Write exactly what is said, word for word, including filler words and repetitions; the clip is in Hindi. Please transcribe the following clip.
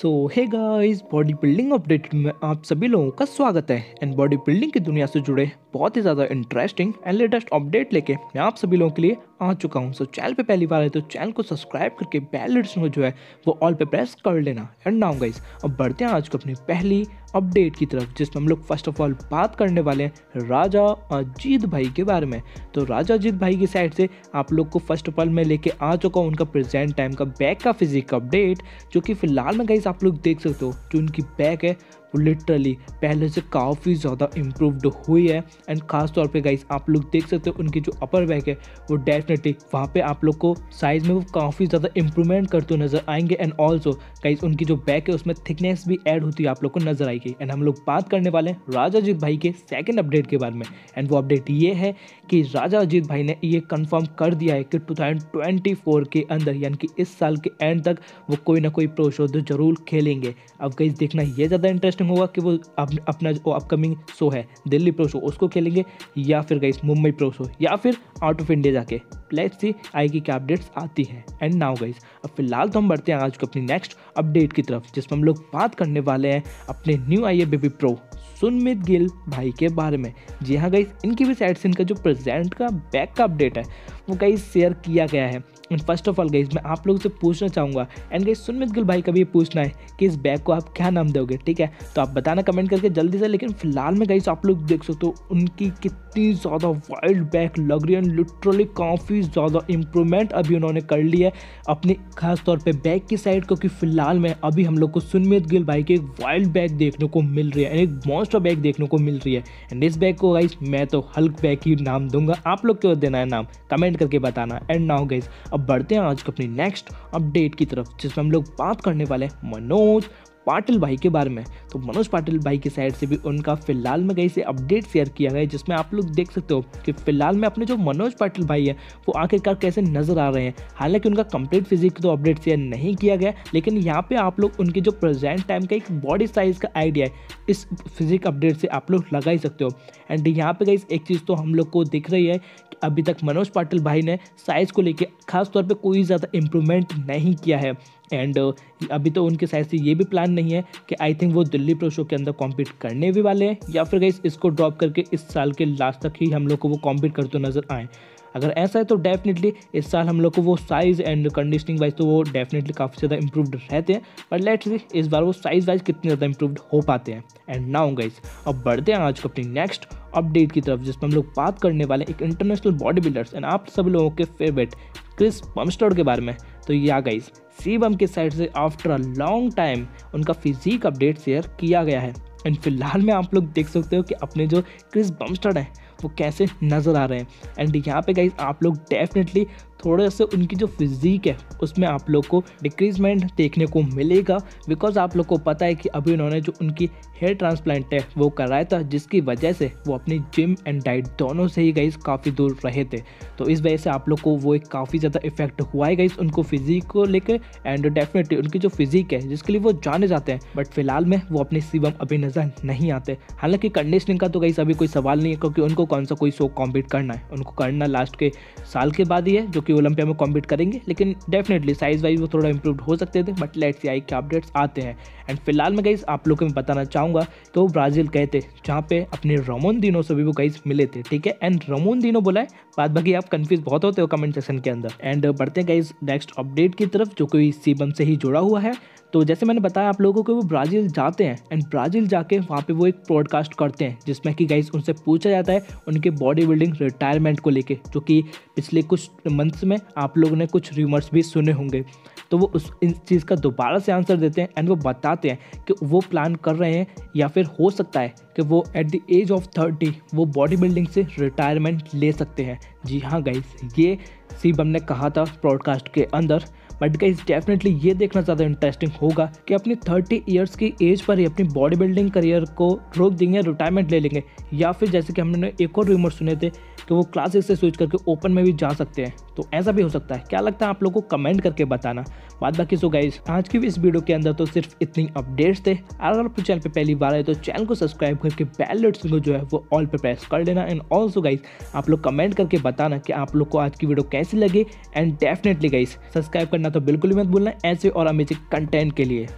सो hey guys, body building updated में आप सभी लोगों का स्वागत है। एंड बॉडी बिल्डिंग की दुनिया से जुड़े बहुत ही ज़्यादा इंटरेस्टिंग एंड लेटेस्ट अपडेट लेके मैं आप सभी लोगों के लिए आ चुका हूँ। सो so, चैनल पे पहली बार है तो चैनल को सब्सक्राइब करके बेल लिस्टन को जो है वो ऑल पे प्रेस कर लेना। एंड नाउ गाइस, अब बढ़ते हैं आज को अपनी पहली अपडेट की तरफ, जिसमें हम लोग फर्स्ट ऑफ ऑल बात करने वाले हैं राजा अजीत भाई के बारे में। तो राजा अजीत भाई की साइड से आप लोग को फर्स्ट ऑफ ऑल मैं लेके आ चुका हूँ उनका प्रेजेंट टाइम का बैक का फिजिक अपडेट, जो कि फिलहाल में गाइस आप लोग देख सकते हो जो उनकी बैक है लिटरली पहले से काफ़ी ज़्यादा इम्प्रूवड हुई है। एंड खास तौर पे गाइस आप लोग देख सकते हो उनकी जो अपर बैक है वो डेफिनेटली वहाँ पे आप लोग को साइज़ में वो काफ़ी ज़्यादा इंप्रूवमेंट करते हुए नज़र आएंगे। एंड ऑल्सो गाइस उनकी जो बैक है उसमें थिकनेस भी ऐड होती है आप लोग को नज़र आएगी। एंड हम लोग बात करने वाले हैं राजा अजीत भाई के सेकेंड अपडेट के बारे में। एंड वो अपडेट ये है कि राजा अजीत भाई ने ये कन्फर्म कर दिया है कि टू थाउजेंड ट्वेंटी फोर के अंदर यानी कि इस साल के एंड तक वो कोई ना कोई प्रो शो जरूर खेलेंगे। अब गाइस देखना ये ज़्यादा इंटरेस्ट होगा कि वो अपना जो अपकमिंग शो है दिल्ली प्रो शो उसको खेलेंगे या फिर गाइस मुंबई प्रो शो या फिर आउट ऑफ इंडिया जाके लेट्स सी आईकी की अपडेट्स आती हैं। एंड नाउ गाइस अब फिलहाल तो हम बढ़ते हैं आज को अपनी नेक्स्ट अपडेट की तरफ, जिसमें हम लोग बात करने वाले हैं अपने न्यू आई ए बेबी प्रो सुनमीत गिल भाई के बारे में। जी हाँ गाइस, इनकी भी साइड से इनका जो प्रेजेंट का बैक का अपडेट है वो गाइस शेयर किया गया है। And first of all guys मैं आप लोगों से पूछना चाहूँगा एंड गाइस सुनमीत गिल भाई का भी पूछना है कि इस बैक को आप क्या नाम दोगे, ठीक है? तो आप बताना कमेंट करके जल्दी से। लेकिन फिलहाल में गाइस आप लोग देख सकते हो उनकी कितनी ज़्यादा वाइल्ड बैक लग रही है। लिटरली काफ़ी ज़्यादा इम्प्रूवमेंट अभी उन्होंने कर ली है अपनी खास तौर पे बैक की साइड, क्योंकि फिलहाल में अभी हम लोग को सुनमीत गिल भाई की एक वाइल्ड बैक देखने को मिल रही है, एक मॉन्स्टर बैक देखने को मिल रही है। एंड इस बैक को गाइस मैं तो हल्क बैक ही नाम दूंगा। आप लोग क्यों देना है नाम, कमेंट करके बताना। एंड नाउ गाइस अब बढ़ते हैं आज अपनी नेक्स्ट अपडेट की तरफ, जिसमें हम लोग बात करने वाले हैं मनोज पाटिल भाई के बारे में। तो मनोज पाटिल भाई की साइड से भी उनका फिलहाल में कहीं से अपडेट शेयर किया गया है, जिसमें आप लोग देख सकते हो कि फिलहाल में अपने जो मनोज पाटिल भाई है वो आखिरकार कैसे नज़र आ रहे हैं। हालांकि उनका कंप्लीट फिजिक तो अपडेट शेयर नहीं किया गया, लेकिन यहाँ पे आप लोग उनके जो प्रेजेंट टाइम का एक बॉडी साइज़ का आइडिया है इस फिजिक अपडेट से आप लोग लगा ही सकते हो। एंड यहाँ पर कहीं एक चीज़ तो हम लोग को दिख रही है कि अभी तक मनोज पाटिल भाई ने साइज़ को लेकर खासतौर पर कोई ज़्यादा इम्प्रूवमेंट नहीं किया है। एंड uh, अभी तो उनके साइड से ये भी प्लान नहीं है कि आई थिंक वो दिल्ली प्रो शो के अंदर कॉम्पीट करने भी वाले हैं या फिर गाइस इसको ड्रॉप करके इस साल के लास्ट तक ही हम लोग को वो कॉम्पीट करते नज़र आए। अगर ऐसा है तो डेफिनेटली इस साल हम लोग को वो साइज़ एंड कंडीशनिंग वाइज तो वो डेफिनेटली काफ़ी ज़्यादा इंप्रूव्ड रहते हैं, पर लेट्स सी इस बार वो साइज़ वाइज कितने ज़्यादा इंप्रूव्ड हो पाते हैं। एंड नाउ गाइस अब बढ़ते हैं आज को अपनी नेक्स्ट अपडेट की तरफ, जिसमें हम लोग बात करने वाले एक इंटरनेशनल बॉडी बिल्डर्स एंड आप सभी लोगों के फेवरेट क्रिस बमस्टेड के बारे में। तो या गाइस सी बम के साइड से आफ्टर अ लॉन्ग टाइम उनका फिजिक अपडेट शेयर किया गया है। एंड फिलहाल में आप लोग देख सकते हो कि अपने जो क्रिस बमस्टेड हैं वो कैसे नज़र आ रहे हैं। एंड यहाँ पे गाइस आप लोग डेफिनेटली थोड़े से उनकी जो फिजिक है उसमें आप लोग को डिक्रीजमेंट देखने को मिलेगा, बिकॉज आप लोग को पता है कि अभी उन्होंने जो उनकी हेयर ट्रांसप्लांट है वो कराया था, जिसकी वजह से वो अपनी जिम एंड डाइट दोनों से ही गाइस काफ़ी दूर रहे थे। तो इस वजह से आप लोग को वो एक काफ़ी ज़्यादा इफेक्ट हुआ है गाइस उनको फिजिक को लेकर। एंड डेफिनेटली उनकी जो फिजिक है जिसके लिए वो जाने जाते हैं, बट फिलहाल में वो अपने सीबम अभी नज़र नहीं आते। हालांकि कंडीशनिंग का तो गाइस अभी कोई सवाल नहीं है, क्योंकि उनको कौन सा कोई शो कॉम्पीट करना है, उनको करना लास्ट के साल के बाद ही है जो ओलंपिया में कॉम्पीट करेंगे। लेकिन डेफिनेटली साइज वाइज वो थोड़ा इंप्रूव हो सकते थे, बट लेट्स सी आई के अपडेट्स आते हैं। एंड फिलहाल मैं गाइस आप लोगों को बताना चाहूँगा कि वो ब्राज़ील गए थे, जहाँ पे अपने रमोन दिनो से भी वो गाइस मिले थे, ठीक है? एंड रमोन दिनो बोला है, बाद बाकी आप कन्फ्यूज बहुत होते हो कमेंट सेक्शन के अंदर। एंड बढ़ते हैं गाइस नेक्स्ट अपडेट की तरफ, जो कोई सीबम से ही जुड़ा हुआ है। तो जैसे मैंने बताया आप लोगों को वो ब्राज़ील जाते हैं एंड ब्राज़ील जाके वहाँ पे वो एक पॉडकास्ट करते हैं, जिसमें कि गाइस उनसे पूछा जाता है उनके बॉडी बिल्डिंग रिटायरमेंट को लेके, जो कि पिछले कुछ मंथ्स में आप लोगों ने कुछ र्यूमर्स भी सुने होंगे। तो वो उस इस चीज़ का दोबारा से आंसर देते हैं एंड वो बताते हैं कि वो प्लान कर रहे हैं या फिर हो सकता है कि वो at the age of thirty वो बॉडी बिल्डिंग से रिटायरमेंट ले सकते हैं। जी हाँ गाइस, ये सीबम ने कहा था पॉडकास्ट के अंदर। बट गाइस डेफिनेटली ये देखना ज़्यादा इंटरेस्टिंग होगा कि अपनी थर्टी इयर्स की एज पर ही अपनी बॉडी बिल्डिंग करियर को रोक देंगे, रिटायरमेंट ले लेंगे, या फिर जैसे कि हमने एक और रूमर सुने थे कि वो क्लासिक से स्विच करके ओपन में भी जा सकते हैं। तो ऐसा भी हो सकता है, क्या लगता है आप लोगों को कमेंट करके बताना। बाद बाकी सो गाइस आज की इस वीडियो के अंदर तो सिर्फ इतनी अपडेट्स थे। अगर आप चैनल पे पहली बार आए तो चैनल को सब्सक्राइब करके बेल आइकन को जो है वो ऑल पे प्रेस कर लेना। एंड ऑल्सो गाइस आप लोग कमेंट करके बताना कि आप लोग को आज की वीडियो कैसी लगी। एंड डेफिनेटली गाइस सब्सक्राइब करना तो बिल्कुल भी मत भूलना ऐसे और अमेजिंग कंटेंट के लिए।